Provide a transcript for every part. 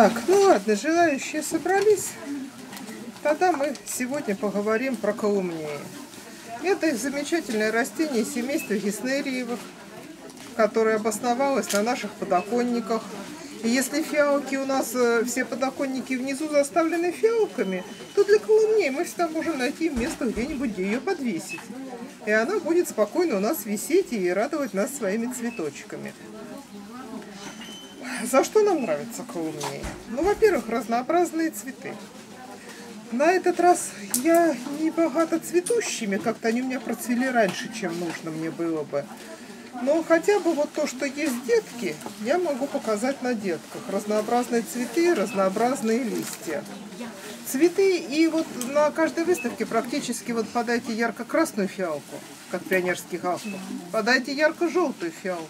Так, ну ладно, желающие собрались. Тогда мы сегодня поговорим про каумнии. Это замечательное растение семейства геснериевых, которое обосновалось на наших подоконниках. И если фиалки у нас, все подоконники внизу заставлены фиалками, то для каумнии мы всегда можем найти место где-нибудь, где ее подвесить. И она будет спокойно у нас висеть и радовать нас своими цветочками. За что нам нравится каумния? Ну, во-первых, разнообразные цветы. На этот раз я не богата цветущими, как-то они у меня процвели раньше, чем нужно мне было бы. Но хотя бы вот то, что есть детки, я могу показать на детках. Разнообразные цветы, разнообразные листья. Цветы, и вот на каждой выставке практически вот подайте ярко-красную фиалку, как пионерский галстук, подайте ярко-желтую фиалку.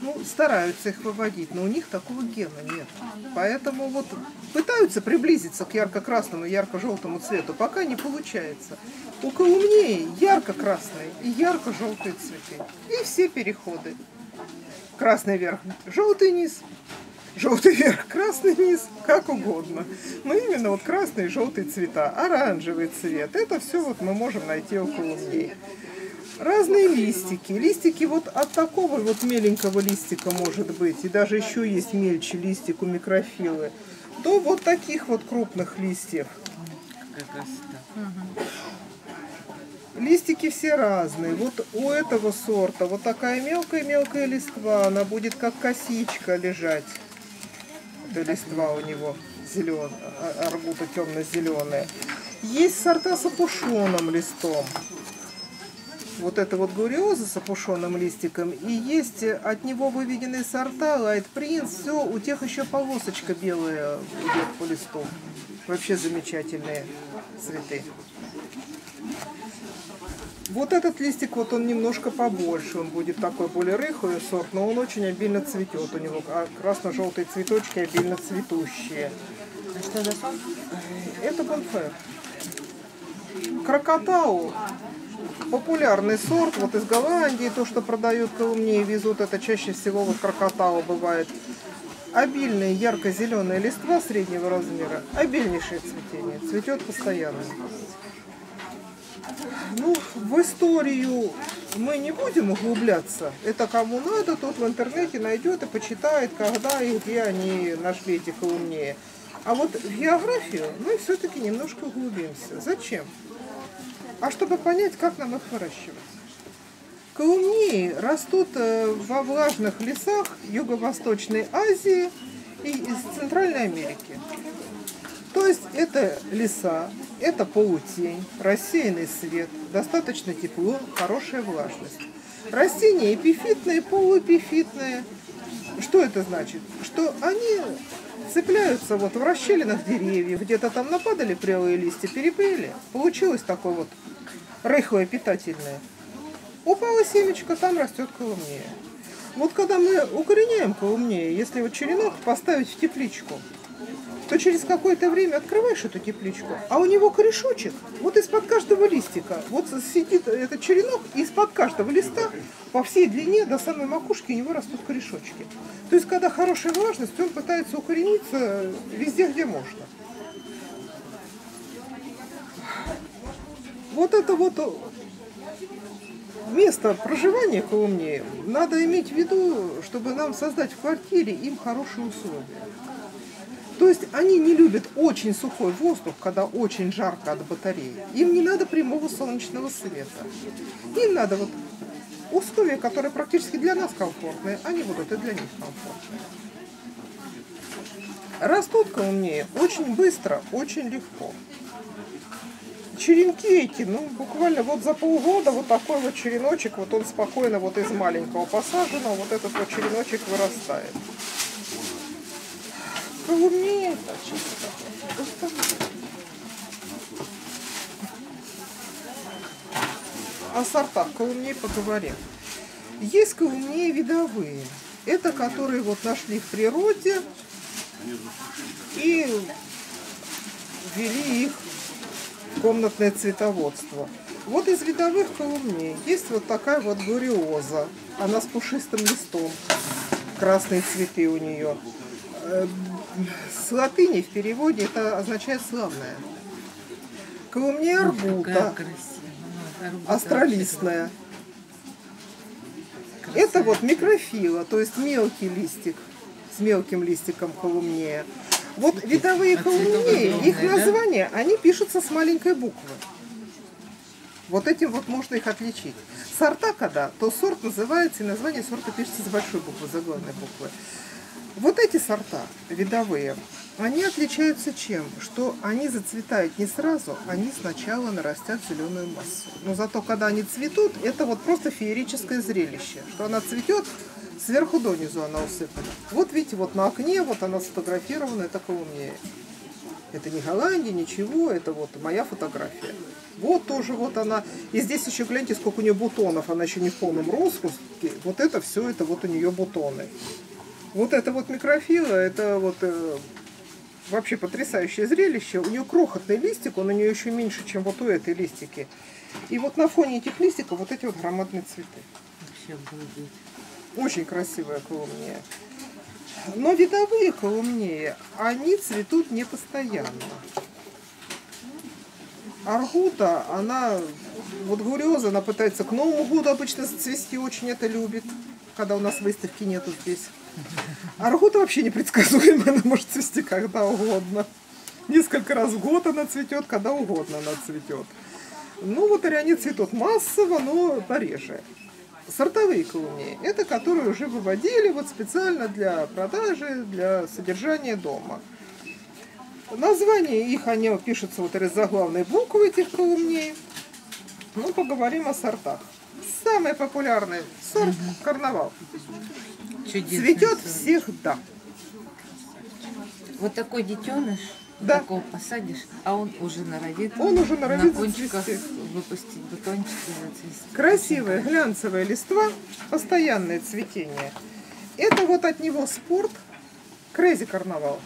Ну, стараются их выводить, но у них такого гена нет. Поэтому вот пытаются приблизиться к ярко-красному, ярко-желтому цвету, пока не получается. У каумнии ярко-красные и ярко-желтые цветы. И все переходы. Красный вверх, желтый низ, желтый вверх, красный низ, как угодно. Но именно вот красные и желтые цвета, оранжевый цвет, это все вот мы можем найти у каумнии. Разные листики. Листики вот от такого вот меленького листика может быть, и даже еще есть мельче листик у микрофилы, до вот таких вот крупных листьев. Листики все разные. Вот у этого сорта вот такая мелкая-мелкая листва, она будет как косичка лежать. Это листва у него зеленая, арбуза темно-зеленая. Есть сорта с опушенным листом. Вот это вот гуриоза с опушенным листиком. И есть от него выведенные сорта light Prince. Все, у тех еще полосочка белая идет по листу. Вообще замечательные цветы. Вот этот листик, вот он немножко побольше. Он будет такой более рыхлый сорт, но он очень обильно цветет. У него красно-желтые цветочки обильно цветущие. А что за сорт? Это бонфер. Крокотау. Популярный сорт, вот из Голландии, то, что продают каумнии, везут, это чаще всего вот крокотала бывает. Обильные ярко-зеленые листва среднего размера, обильнейшее цветение, цветет постоянно. Ну, в историю мы не будем углубляться, это кому надо, тот в интернете найдет и почитает, когда и где они нашли эти каумнии. А вот в географию мы все-таки немножко углубимся. Зачем? А чтобы понять, как нам их выращивать. Каумнии растут во влажных лесах Юго-Восточной Азии и из Центральной Америки. То есть это леса, это полутень, рассеянный свет, достаточно тепло, хорошая влажность. Растения эпифитные, полуэпифитные. Что это значит? Что они цепляются вот в расщелинах деревьев, где-то там нападали прелые листья, перепрели. Получилось такое вот рыхлое, питательное. Упала семечко, там растет каумния. Вот когда мы укореняем каумнию, если вот черенок поставить в тепличку, то через какое-то время открываешь эту тепличку, а у него корешочек, вот из-под каждого листика, вот сидит этот черенок, и из-под каждого листа по всей длине до самой макушки у него растут корешочки. То есть, когда хорошая влажность, он пытается укорениться везде, где можно. Вот это вот место проживания каумнии надо иметь в виду, чтобы нам создать в квартире им хорошие условия. То есть они не любят очень сухой воздух, когда очень жарко от батареи. Им не надо прямого солнечного света. Им надо вот условия, которые практически для нас комфортные, они будут и для них комфортные. Растут каумнии очень быстро, очень легко. Черенки эти, ну буквально вот за полгода вот такой вот череночек, вот он спокойно вот из маленького посаженного, вот этот вот череночек вырастает. Каумния, о сортах каумнии поговорим. Есть каумнии видовые. Это которые вот нашли в природе и ввели их в комнатное цветоводство. Вот из видовых каумнии есть вот такая вот гуриоза. Она с пушистым листом. Красные цветы у нее. С латыни в переводе это означает «славная». Колумния арбута, астролистная. Это вот микрофила, то есть мелкий листик, с мелким листиком колумния. Вот видовые колумнии, их названия, они пишутся с маленькой буквы. Вот этим вот можно их отличить. Сорта когда, то сорт называется, и название сорта пишется с большой буквы, заглавной буквы. Вот эти сорта видовые, они отличаются чем? Что они зацветают не сразу, они сначала нарастят зеленую массу. Но зато когда они цветут, это вот просто феерическое зрелище, что она цветет, сверху донизу она усыпана. Вот видите, вот на окне, вот она сфотографирована, такого у меня. Это не Голландия, ничего, это вот моя фотография. Вот тоже вот она. И здесь еще, гляньте, сколько у нее бутонов, она еще не в полном распуске. Вот это все, это вот у нее бутоны. Вот это вот микрофила, это вот вообще потрясающее зрелище. У нее крохотный листик, он у нее еще меньше, чем вот у этой листики. И вот на фоне этих листиков вот эти вот громадные цветы. Вообще обалдеть. Очень красивая колумния. Но видовые колумнии, они цветут не постоянно. Аргута, она, вот гуриоза, она пытается к Новому году обычно зацвести, очень это любит, когда у нас выставки нету здесь. Аргута вообще непредсказуема, она может цвести когда угодно. Несколько раз в год она цветет, когда угодно она цветет. Ну вот они цветут массово, но пореже. Сортовые колумнии, это которые уже выводили вот специально для продажи, для содержания дома. Название их, они пишутся вот из заглавной буквы этих колумней. Ну, поговорим о сортах. Самый популярный сорт карнавал. Чудесный цветет сорт. Всегда. Вот такой детеныш, да. Такого посадишь, а он уже норовит. Он уже норовит на кончиках выпустить бутончики, зацвести. Красивые глянцевые листва, постоянное цветение. Это вот от него спорт крейзи карнавал.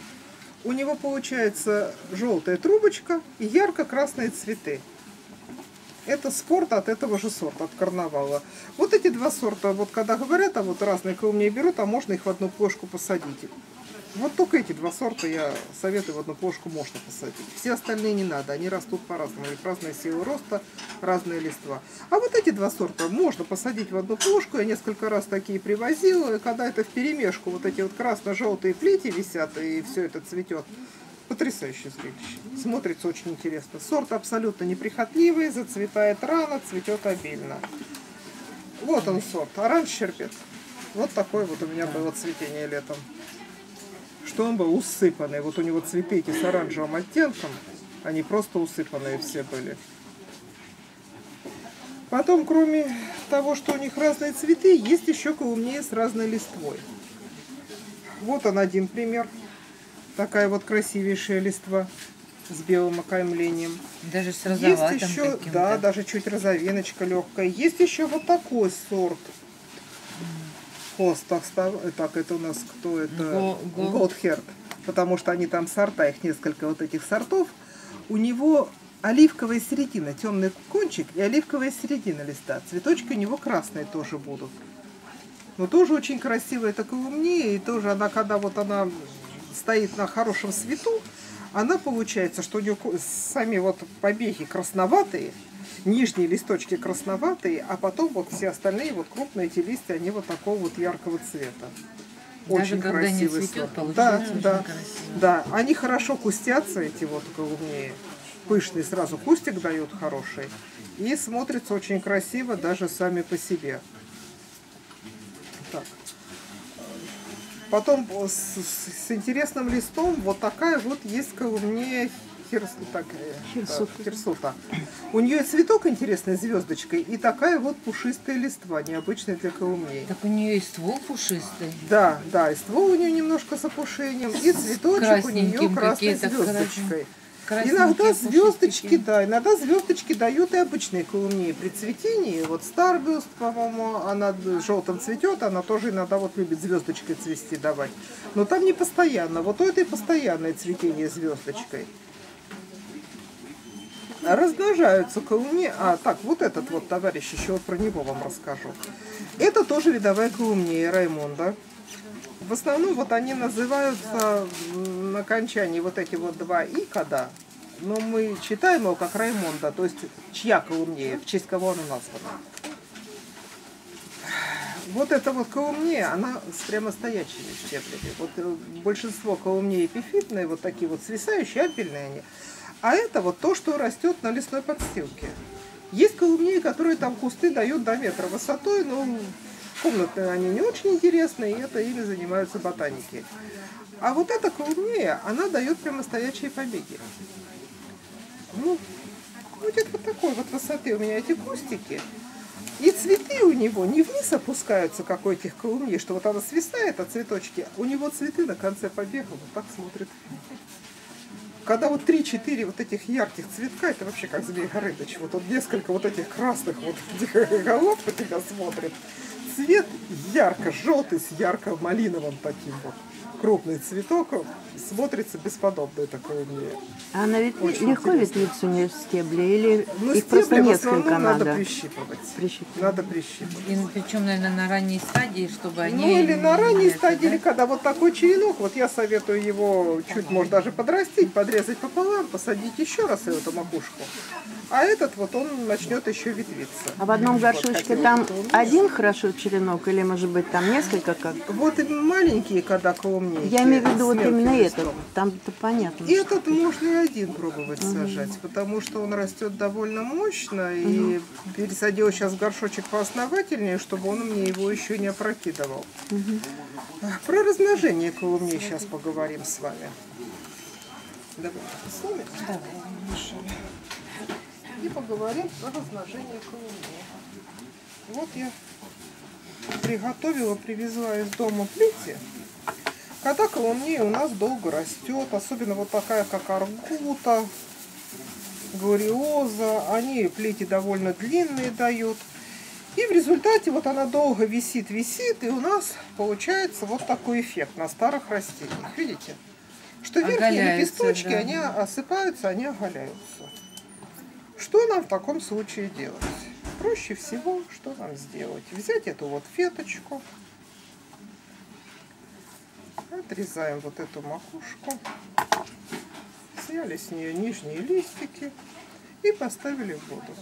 У него получается желтая трубочка и ярко-красные цветы. Это спорт от этого же сорта, от карнавала. Вот эти два сорта, вот когда говорят, а вот разные колумнии берут, а можно их в одну плошку посадить. Вот только эти два сорта я советую в одну плошку можно посадить. Все остальные не надо, они растут по-разному. У них разные силы роста, разные листва. А вот эти два сорта можно посадить в одну плошку. Я несколько раз такие привозила, и когда это вперемешку, вот эти вот красно-желтые плети висят, и все это цветет. Потрясающее зрелище. Смотрится очень интересно. Сорт абсолютно неприхотливый, зацветает рано, цветет обильно. Вот он сорт, оранж черпец. Вот такой вот у меня было цветение летом. Что он был усыпанный. Вот у него цветы эти с оранжевым оттенком, они просто усыпанные все были. Потом, кроме того, что у них разные цветы, есть еще колумнии с разной листвой. Вот он один пример. Такая вот красивейшая листва с белым окаймлением. Даже с розоватым. Есть еще, да, даже чуть розовиночка легкая. Есть еще вот такой сорт. Так, это у нас кто это? Голд Херт. Потому что они там сорта, их несколько вот этих сортов. У него оливковая середина, темный кончик и оливковая середина листа. Цветочки у него красные тоже будут. Но тоже очень красивая, такая умнее. И тоже она, когда вот она стоит на хорошем свету, она получается, что у нее сами вот побеги красноватые, нижние листочки красноватые, а потом вот все остальные вот крупные эти листья, они вот такого вот яркого цвета. Очень красивый сорт. Да, да, да. Они хорошо кустятся, эти вот колумнии. Пышный сразу кустик дают хороший. И смотрится очень красиво даже сами по себе. Так. Потом с интересным листом вот такая вот есть колумния хирсута. У нее цветок интересный звездочкой и такая вот пушистая листва, необычная для колумнии. Так у нее и ствол пушистый. Да, да, и ствол у нее немножко с опушением, и цветочек у нее красной звездочкой. Иногда звездочки, да, иногда звездочки дают и обычные колумнии при цветении. Вот Старбаст, по-моему, она желтым цветет, она тоже иногда вот любит звездочкой цвести давать. Но там не постоянно. Вот это и постоянное цветение звездочкой. Размножаются колумнии. А, так, вот этот вот товарищ, еще вот про него вам расскажу. Это тоже видовая колумния Раймонда. В основном вот они называются на окончании вот эти вот два «и», но мы читаем его как Раймонда, то есть чья колумнея, в честь кого она названа. Вот эта вот колумнея, она с прямо стоячими щеплями. Вот большинство колумней эпифитные, вот такие вот свисающие, апельные они. А это вот то, что растет на лесной подстилке. Есть колумнии, которые там кусты дают до метра высотой, но комнатные они не очень интересные, и это ими занимаются ботаники. А вот эта колумнея, она дает прямо стоячие побеги. Ну, будет вот такой вот высоты у меня эти кустики. И цветы у него не вниз опускаются, как у этих колумней, что вот она свисает от цветочки, у него цветы на конце побега вот так смотрят. Когда вот 3-4 вот этих ярких цветка, это вообще как змей-горыныч. Вот несколько вот этих красных вот этих голов на тебя смотрит. Цвет ярко-желтый с ярко-малиновым таким вот. Крупный цветок смотрится бесподобно, это колумния. А она ведь легко ветвится у нее стебли? Или ну, их просто несколько надо? Надо прищипывать. Надо прищипывать. И, причем, наверное, на ранней стадии, чтобы они... Ну, или на ранней стадии, или когда вот такой черенок, вот я советую его чуть, может, даже подрастить, подрезать пополам, посадить еще раз эту макушку. А этот вот, он начнет еще ветвиться. А в одном горшочке вот, там один хорошо черенок, или, может быть, там несколько как? Вот и маленькие, когда колумния. Я имею в виду вот именно этот, там-то понятно. Этот можно и один пробовать сажать, потому что он растет довольно мощно, и пересадила сейчас в горшочек поосновательнее, чтобы он мне его еще не опрокидывал. Про размножение колумней сейчас поговорим с вами. Давай посмотрим. И поговорим про размножение колумней. Вот я приготовила, привезла из дома плети. Когда колумния у нас долго растет, особенно вот такая, как аргута, гуриоза, они плети довольно длинные дают. И в результате вот она долго висит, и у нас получается вот такой эффект на старых растениях. Видите, что верхние лепесточки, они осыпаются, они оголяются. Что нам в таком случае делать? Проще всего, что нам сделать? Взять эту вот веточку. Отрезаем вот эту макушку, сняли с нее нижние листики и поставили в воду.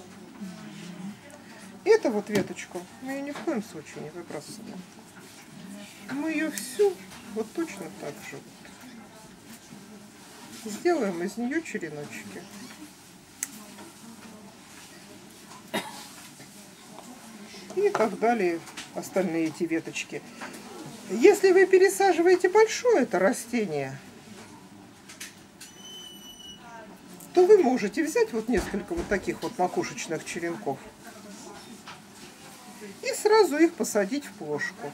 Эту вот веточку мы ее ни в коем случае не выбрасываем. Мы ее всю вот точно так же вот. Сделаем из нее череночки. И так далее остальные эти веточки. Если вы пересаживаете большое это растение, то вы можете взять вот несколько вот таких вот макушечных черенков и сразу их посадить в плошку.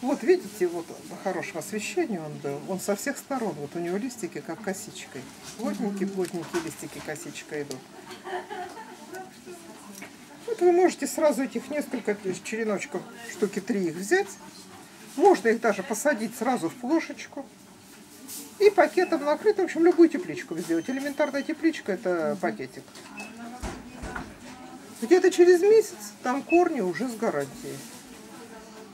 Вот видите, вот хорошего освещения он был, он со всех сторон, вот у него листики как косичкой, плотненькие листики косичкой идут. Вот вы можете сразу этих несколько череночков, штуки 3 их взять. Можно их даже посадить сразу в плошечку и пакетом накрыть. В общем, любую тепличку сделать. Элементарная тепличка – это пакетик. Где-то через месяц там корни уже с гарантией.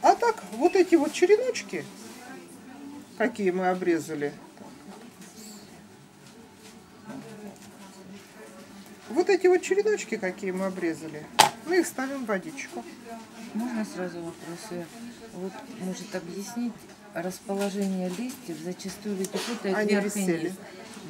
А так, вот эти вот череночки, какие мы обрезали, мы их ставим в водичку. Можно сразу вопросы? Вот, может объяснить расположение листьев, зачастую ведь путают верх и низ.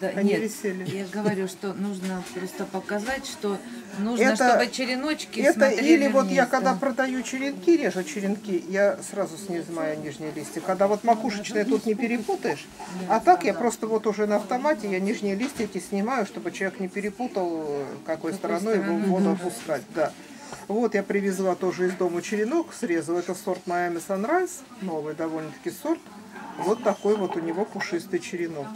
Да, я говорю, что нужно просто показать, что нужно, чтобы череночки смотрели или вниз, вот я когда продаю черенки, режу черенки, я сразу снимаю нижние листья. Когда вот макушечные тут не перепутаешь, а так я просто вот уже на автомате я нижние листья эти снимаю, чтобы человек не перепутал, какой стороной его воду опускать. Да. Вот я привезла тоже из дома черенок, срезала. Это сорт Miami Sunrise, новый довольно-таки сорт. Вот такой вот у него пушистый черенок.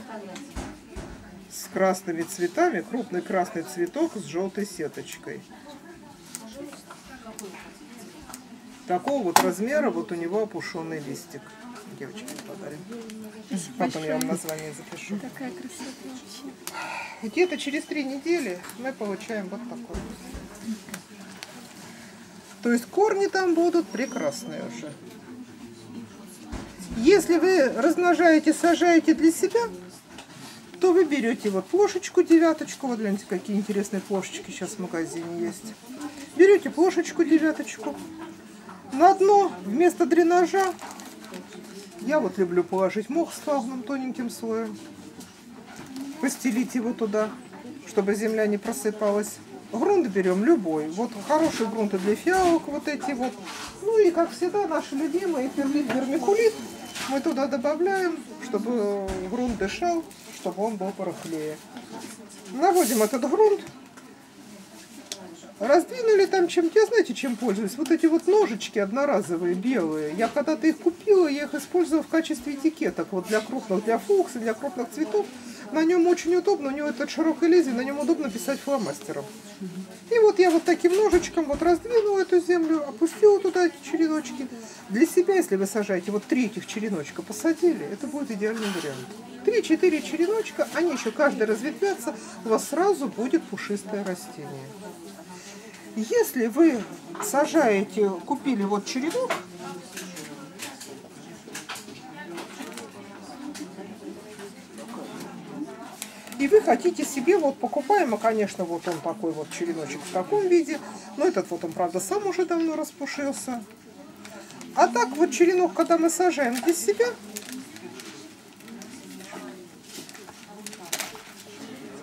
С красными цветами, крупный красный цветок с желтой сеточкой. Такого вот размера вот у него опушенный листик. Девочки подарим. Потом я вам название запишу. Где-то через 3 недели мы получаем вот такой. То есть корни там будут прекрасные уже. Если вы размножаете, сажаете для себя, то вы берете вот плошечку, девяточку. Вот, гляньте, какие интересные плошечки сейчас в магазине есть. Берете плошечку, девяточку. На дно вместо дренажа я вот люблю положить мох с слабым тоненьким слоем. Постелить его туда, чтобы земля не просыпалась. Грунт берем любой. Вот хорошие грунты для фиалок вот эти вот. Ну и, как всегда, наши любимые перлит, вермикулит. Мы туда добавляем, чтобы грунт дышал, чтобы он был порыхлее. Наводим этот грунт. Раздвинули там чем-то. Я знаете, чем пользуюсь? Вот эти вот ножички одноразовые, белые. Я когда-то их купила, я их использовала в качестве этикеток. Вот для крупных, для фукс, для крупных цветов. На нем очень удобно, у него это широкое лезвие, на нем удобно писать фломастером. И вот я вот таким ножичком вот раздвинула эту землю, опустила туда эти череночки. Для себя, если вы сажаете, вот 3 этих череночка посадили, это будет идеальный вариант. 3-4 череночка, они еще каждый разветвятся, у вас сразу будет пушистое растение. Если вы сажаете, купили вот черенок, и вы хотите себе, вот покупаем, а, конечно, вот он такой вот череночек в таком виде. Но этот вот он, правда, сам уже давно распушился. А так вот черенок, когда мы сажаем для себя,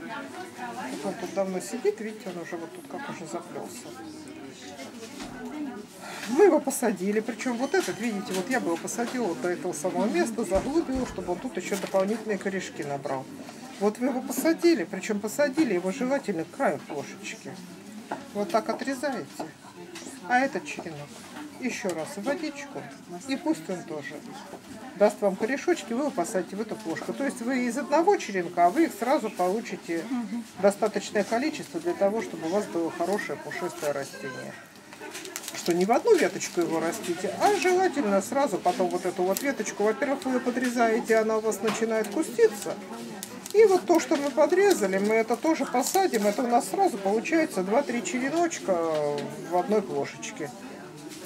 вот он тут давно сидит, видите, он уже вот тут как уже заплелся. Мы его посадили, причем вот этот, видите, вот я бы его посадила вот до этого самого места, заглубила, чтобы он тут еще дополнительные корешки набрал. Вот вы его посадили, причем посадили его желательно к краю плошечки. Вот так отрезаете. А этот черенок еще раз в водичку, и пусть он тоже даст вам корешочки, вы его посадите в эту плошку. То есть вы из одного черенка, вы их сразу получите достаточное количество для того, чтобы у вас было хорошее пушистое растение. Что не в одну веточку его растите, а желательно сразу потом вот эту вот веточку, во-первых, вы ее подрезаете, она у вас начинает куститься. И вот то, что мы подрезали, мы это тоже посадим. Это у нас сразу получается 2-3 череночка в одной плошечке.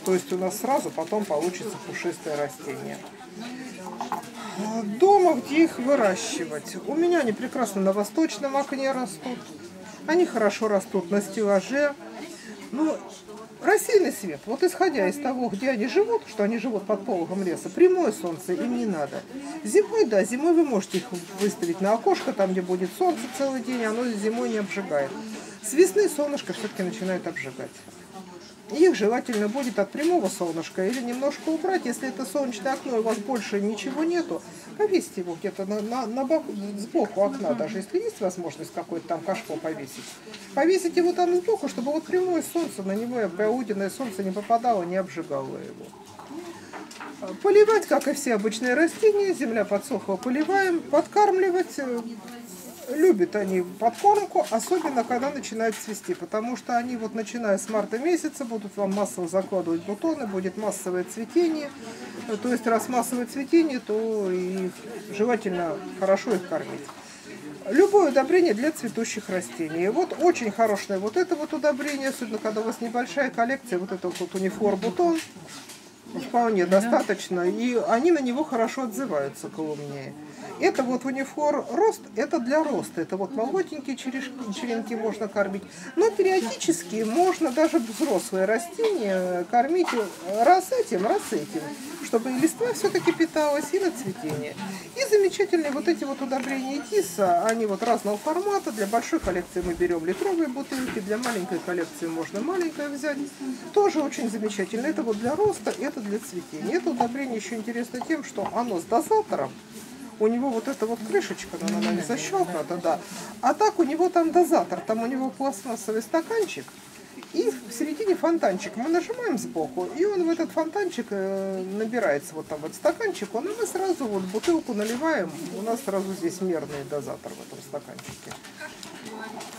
То есть у нас сразу потом получится пушистое растение. Дома, где их выращивать. У меня они прекрасно на восточном окне растут. Они хорошо растут на стеллаже. Ну, рассеянный свет. Вот исходя из того, где они живут, что они живут под пологом леса, прямое солнце им не надо. Зимой, да, зимой вы можете их выставить на окошко, там, где будет солнце целый день, оно зимой не обжигает. С весны солнышко все-таки начинает обжигать. Их желательно будет от прямого солнышка или немножко убрать. Если это солнечное окно, у вас больше ничего нету, повесьте его где-то сбоку окна, даже если есть возможность какой-то там кашпо повесить. Повесите его там сбоку, чтобы вот прямое солнце на него, обгауденное солнце не попадало, не обжигало его. Поливать, как и все обычные растения, земля подсохла, поливаем, подкармливать. Любят они подкормку, особенно когда начинают цвести, потому что они вот начиная с марта месяца будут вам массово закладывать бутоны, будет массовое цветение. То есть раз массовое цветение, то и желательно хорошо их кормить. Любое удобрение для цветущих растений. Вот очень хорошее вот это вот удобрение, особенно когда у вас небольшая коллекция, вот это вот унифор бутон. Вполне достаточно, и они на него хорошо отзываются колумнии. Это вот унифор рост, это для роста, это вот молоденькие черенки можно кормить. Но периодически можно даже взрослые растения кормить раз этим, чтобы и листва все-таки питалась, и на цветение. И замечательные вот эти вот удобрения диса, они вот разного формата. Для большой коллекции мы берем литровые бутылки, для маленькой коллекции можно маленькое взять. Тоже очень замечательно, это вот для роста, это для цветения. Это удобрение еще интересно тем, что оно с дозатором. У него вот эта вот крышечка, она не защелкнута, да. А так у него там дозатор, там у него пластмассовый стаканчик. И в середине фонтанчик. Мы нажимаем сбоку, и он в этот фонтанчик набирается, вот там вот стаканчик. Он, и мы сразу вот бутылку наливаем. У нас сразу здесь мерный дозатор в этом стаканчике.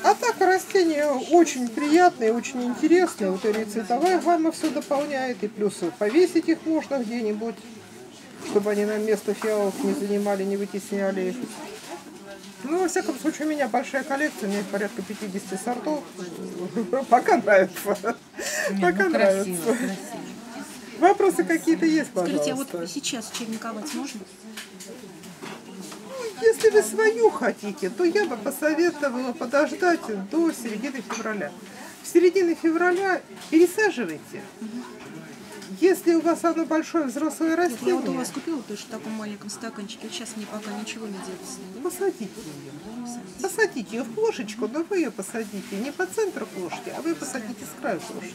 А так растения очень приятные, очень интересные. Вот и цветовая гамма все дополняет. И плюс повесить их можно где-нибудь, чтобы они на место фиалок не занимали, не вытесняли их. Ну, во всяком случае, у меня большая коллекция, у меня порядка 50 сортов. Пока нравится. Пока нравится. Вопросы какие-то есть, пожалуйста. Скажите, а вот сейчас черниковать можно? Если вы свою хотите, то я бы посоветовала подождать до середины февраля. В середине февраля пересаживайте. Если у вас одно большое взрослое растение... Я вот у вас купила тоже в таком маленьком стаканчике, сейчас мне пока ничего не делается. Посадите ее. Посадите ее в плошечку, но вы ее посадите не по центру плошки, а вы посадите с краю плошки.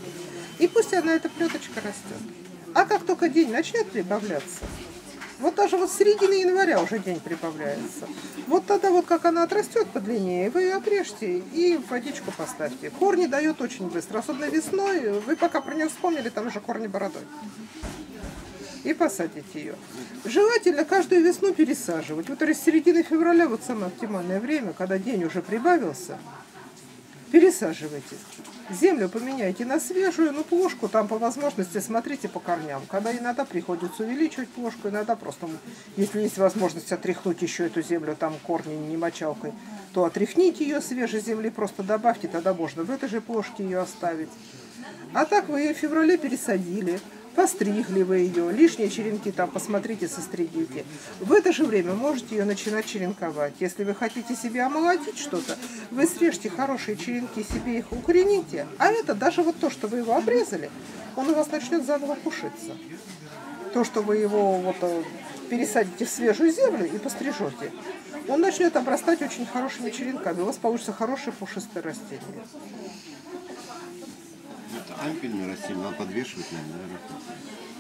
И пусть она, эта плеточка, растет. А как только день начнет прибавляться, вот даже вот с середины января уже день прибавляется. Вот тогда вот как она отрастет подлиннее, вы ее обрежьте и в водичку поставьте. Корни дает очень быстро, особенно весной. Вы пока про нее вспомнили, там уже корни бородой. И посадите ее. Желательно каждую весну пересаживать. Вот с середины февраля, вот самое оптимальное время, когда день уже прибавился, пересаживайте. Землю поменяйте на свежую, но плошку там по возможности смотрите по корням. Когда иногда приходится увеличивать плошку, иногда просто, если есть возможность отряхнуть еще эту землю, там корни не мочалкой, то отряхните ее свежей земли, просто добавьте, тогда можно в этой же плошке ее оставить. А так вы ее в феврале пересадили, постригли вы ее, лишние черенки там посмотрите, состригите. В это же время можете ее начинать черенковать. Если вы хотите себе омолодить что-то, вы срежьте хорошие черенки, себе их укорените, а это даже вот то, что вы его обрезали, он у вас начнет заново пушиться. То, что вы его вот пересадите в свежую землю и пострижете, он начнет обрастать очень хорошими черенками, у вас получится хорошее пушистое растение. Ампельное растение надо подвешивать, наверное.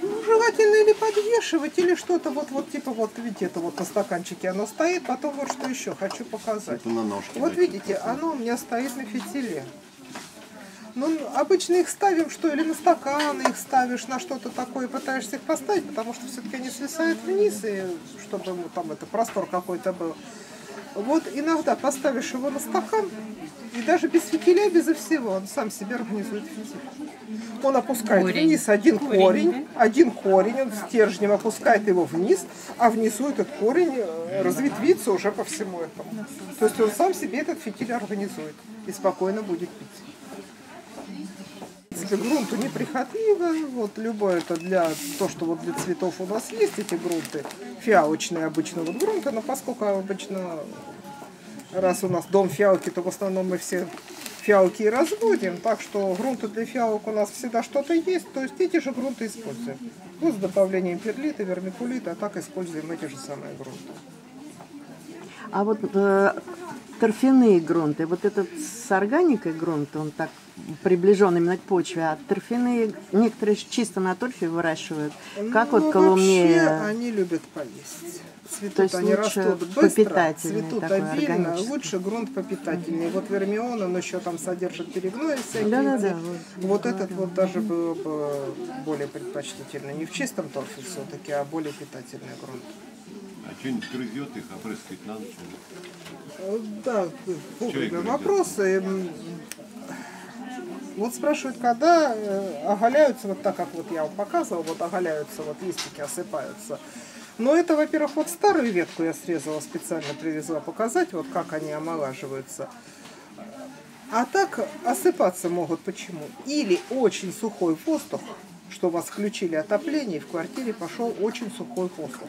Ну, желательно или подвешивать, или что-то вот типа вот, видите, это вот на стаканчике оно стоит, потом вот что еще хочу показать. Типа на ножке, вот видите, оно у меня стоит на фитиле. Ну, обычно их ставим, что или на стаканы их ставишь, на что-то такое, пытаешься их поставить, потому что все-таки они свисают вниз, и чтобы ну, там это простор какой-то был. Вот иногда поставишь его на стакан, и даже без фитиля, безо всего, он сам себе организует фитиль. Он опускает вниз один корень, он стержнем опускает его вниз, а внизу этот корень разветвится уже по всему этому. То есть он сам себе этот фитиль организует и спокойно будет пить. Если грунту неприхотливо, вот любое это для то, что вот для цветов у нас есть эти грунты, фиалочные обычно вот грунты, но поскольку обычно, раз у нас дом фиалки, то в основном мы все фиалки и разводим, так что грунты для фиалок у нас всегда что-то есть, то есть эти же грунты используем. Ну, с добавлением перлита, вермикулита, а так используем эти же самые грунты. А вот торфяные грунты, вот этот с органикой грунт, он так приближен именно к почве, а торфяные некоторые чисто на торфе выращивают. Как ну, вот колумнея? Вообще они любят поесть. Цветут, они растут быстро, цветут обильно, лучше грунт попитательный. Вот вермион, он еще там содержит перегнои всякие. Вот этот даже был бы более предпочтительный. Не в чистом торфе все-таки, а более питательный грунт. А что-нибудь грызет их, опрыскивать надо? Да, вовремя вопросы. Вот спрашивают, когда оголяются, вот так как вот я вам показывала, вот оголяются, вот листики осыпаются. Но это, во-первых, вот старую ветку я срезала, специально привезла показать, вот как они омолаживаются. А так осыпаться могут почему? Или очень сухой воздух, что у вас включили отопление, и в квартире пошел очень сухой воздух.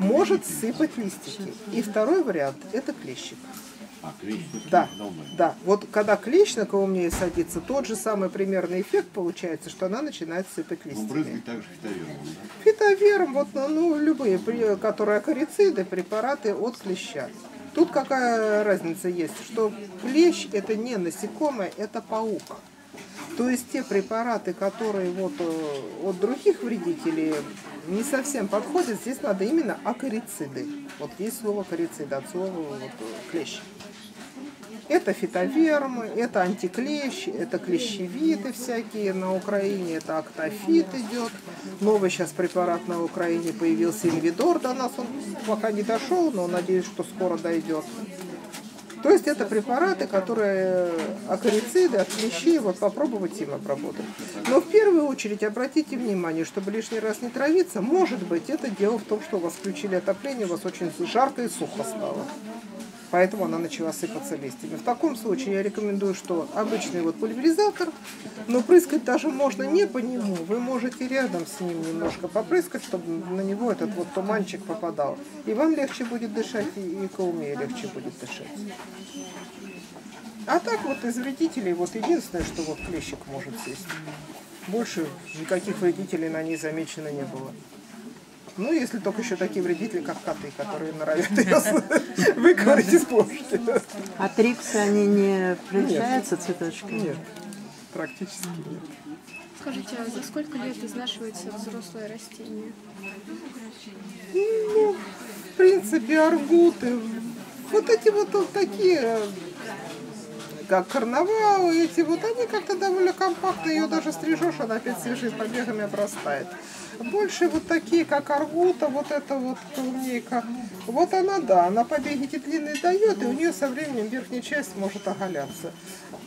Может сыпать листики. И второй вариант – это клещик. А, клещ, вот когда клещ на колумнее садится, тот же самый примерный эффект получается, что она начинает сыпать листьями. Ну, брызгать также фитоверм, да? Фитоверм, вот, ну, любые, которые акарициды, препараты от клеща. Тут какая разница есть, что клещ это не насекомое, это паук. То есть те препараты, которые вот от других вредителей не совсем подходят, здесь надо именно акарициды. Вот есть слово акарициды, от слова вот, клещ. Это фитовермы, это антиклещ, это клещевиты всякие на Украине, это актофит идет. Новый сейчас препарат на Украине появился, Левидор, до нас он пока не дошел, но надеюсь, что скоро дойдет. То есть это препараты, которые акарициды, от клещей, вот попробовать им обработать. Но в первую очередь обратите внимание, чтобы лишний раз не травиться, может быть, это дело в том, что у вас включили отопление, у вас очень жарко и сухо стало. поэтому она начала сыпаться листьями. В таком случае я рекомендую, что обычный вот пульверизатор, но прыскать даже можно не по нему. Вы можете рядом с ним немножко попрыскать, чтобы на него этот вот туманчик попадал. И вам легче будет дышать, и каумея легче будет дышать. А так вот из вредителей вот единственное, что вот клещик может сесть. Больше никаких вредителей на ней замечено не было. Ну, если только еще такие вредители, как коты, которые норовят ее выковырять из плошки. А триксы, они не превращаются цветочками? Нет, практически нет. Скажите, а за сколько лет изнашивается взрослое растение? Ну, в принципе, аргуты. Вот такие... как карнавалы, эти вот, они как-то довольно компактно, ее даже стрижешь, она опять свежими побегами обрастает. Больше вот такие, как аргута, вот эта вот клубника, вот она, да, она побегите длинные дает, и у нее со временем верхняя часть может оголяться.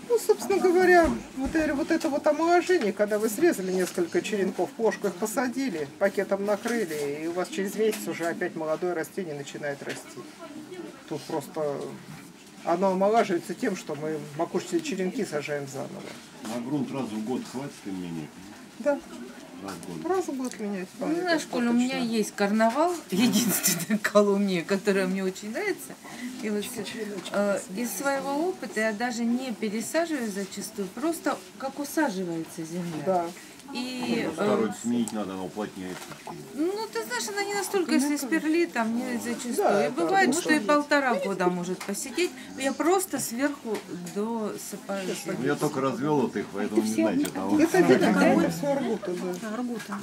Ну, собственно говоря, вот это вот омоложение, когда вы срезали несколько черенков, ложку их посадили, пакетом накрыли, и у вас через месяц уже опять молодое растение начинает расти. Тут просто... Оно омолаживается тем, что мы макушечные черенки сажаем заново. А грунт раз в год хватит и менять? Да. Раз в год менять. Ну, на школе у меня есть карнавал, единственная колумния, которая мне очень нравится. И вот, из своего опыта я даже не пересаживаю зачастую, просто как усаживается земля. Да. И второй сменить надо, она уплотняется. Ну, ты знаешь, она не настолько, если с перлитом, не зачастую. Да, и бывает, что и 1,5 года может посидеть. Я просто сверху досыпаю. Я только развел вот их, поэтому не знаю, что там. Это аргута, да.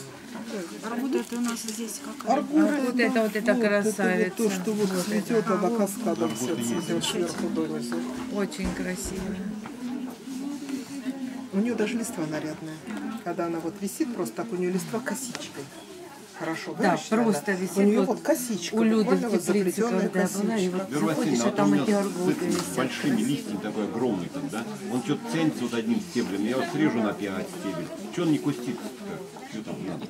Аргута это у нас здесь какая-то. Аргута вот эта красавица. То, что вот цветет, она каскадом все цветет сверху донизу. Очень красиво. У нее даже листва нарядная. Когда она вот висит, просто так у нее листва косичкой. Хорошо, да, просто висит. У нее вот косичка. У Люды вот заплетенная косичка. И вот заходишь, а там эти аргуты висят. Большими листьями, такой огромный там, да? Он что-то ценится вот одним стеблем. Я его срежу на 5 стебель. Че он не кустится-то? Что там надо?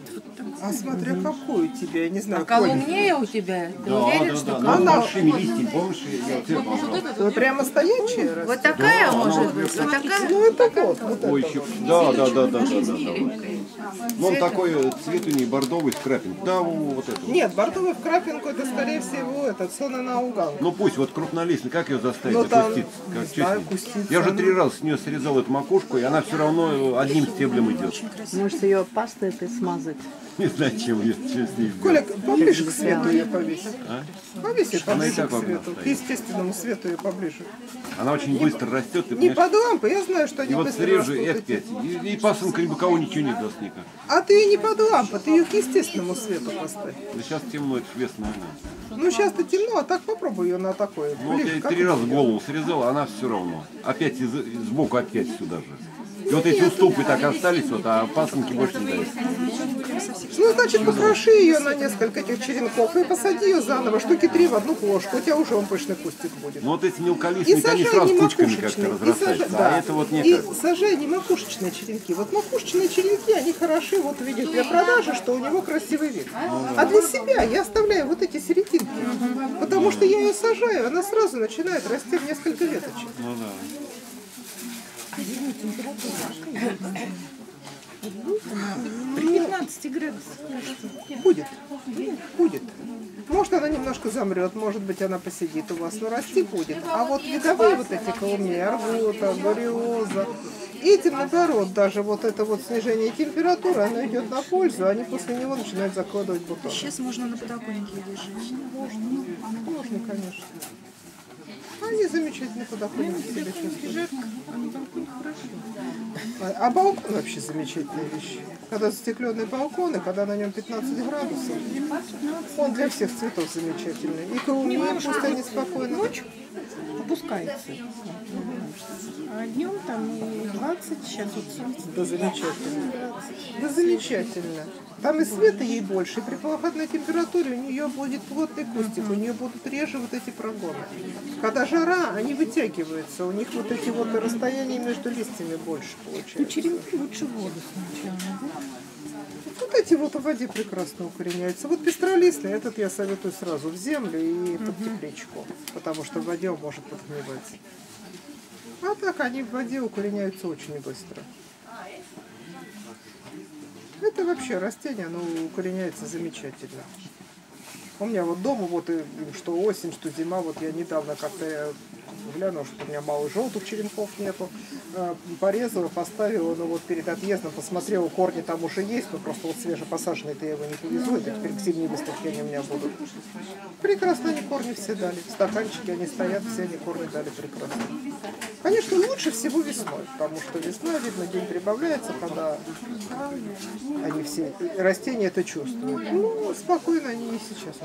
А смотря какой у тебя, я не знаю. А колумнея у тебя? Да. Она большими листьями, помнишь? Вот прямо стоячая? Вот такая может быть? Вот такая? Ну это вот. Да. Ну, он такой цвет у нее бордовый в крапинку. Да, вот это. Нет, бордовый в крапинку это, скорее всего, это сона наугал. Ну пусть, вот крупнолистный, как ее заставить опуститься? Я уже 3 раза с нее срезал эту макушку, и она все равно одним стеблем идет. Может, ее пастой этой смазать? Не знаю, чем я с ней. Коля, поближе к свету ее повесит. Повесит поближе к свету. К естественному свету ее поближе. Она очень быстро растет. Не под лампой, я знаю, что они быстро растут. И вот срежу, и опять. И пасынка либо кого ничего не даст никак. А ты ее не под лампой, ты ее к естественному свету поставь. Да сейчас темно, это вес на ней. Ну сейчас-то темно, а так попробуй ее на такое. Ну вот я 3 раза голову срезал, а она все равно. Опять сбоку, опять сюда же. И вот эти уступы так остались, вот, а пасынки больше не дают. Ну, значит, покроши ее на несколько этих черенков и посади ее заново, штуки 3 в одну плошку, у тебя уже он пышный кустик будет. Ну, вот эти мелколистные, они сразу кучками как-то разрастаются, да. А это вот не так. И сажай не макушечные черенки. Вот макушечные черенки, они хороши, вот видишь, для продажи, что у него красивый вид. А для себя я оставляю вот эти серединки, потому что я ее сажаю, она сразу начинает расти в несколько веточек. Ну, да. При 15 градусах будет. Может, она немножко замрет, может быть, она посидит у вас, но расти будет. А вот видовые вот эти колумнии, аргута, гуриоза, этим наоборот, даже вот это вот снижение температуры, оно идет на пользу, они после него начинают закладывать бутоны. Сейчас можно на подоконнике держать. Можно, конечно. Они замечательно подоконники себя чувствуют. А балкон вообще замечательная вещь. Когда застекленные балконы, когда на нем 15 градусов, он для всех цветов замечательный. И колумния пусть они спокойно. Ночью опускается. А днем там 20, сейчас вот солнце. Да замечательно. Там и света ей больше, и при плохотной температуре у нее будет плотный кустик, у нее будут реже вот эти прогоны. Когда жара, они вытягиваются, у них вот эти вот расстояния между листьями больше получается. Ну, черенки лучше воду сначала. Вот эти вот в воде прекрасно укореняются. Вот пестролистный, этот я советую сразу в землю и под тепличку, потому что в воде он может подгнивать. А так они в воде укореняются очень быстро. Это вообще растение, оно укореняется замечательно. У меня вот дома, вот и что осень, что зима, вот я недавно как-то глянула, что у меня мало желтых черенков нету, порезала, поставила, но вот перед отъездом посмотрела, корни там уже есть, но просто вот свежепосаженные-то я его не повезу, это теперь к зимней выставке они у меня будут. Прекрасно они корни все дали, в стаканчике они стоят, все они корни дали прекрасно. Конечно, лучше всего весной, потому что весна, видно, день прибавляется, когда они все, растения это чувствуют. Ну, спокойно они и сейчас.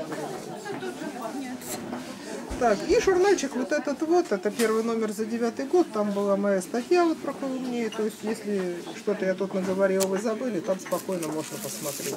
Так, и журнальчик вот, это первый номер за 2009 год, там была моя статья вот про колумнии, то есть если что-то я тут наговорила, вы забыли, там спокойно можно посмотреть.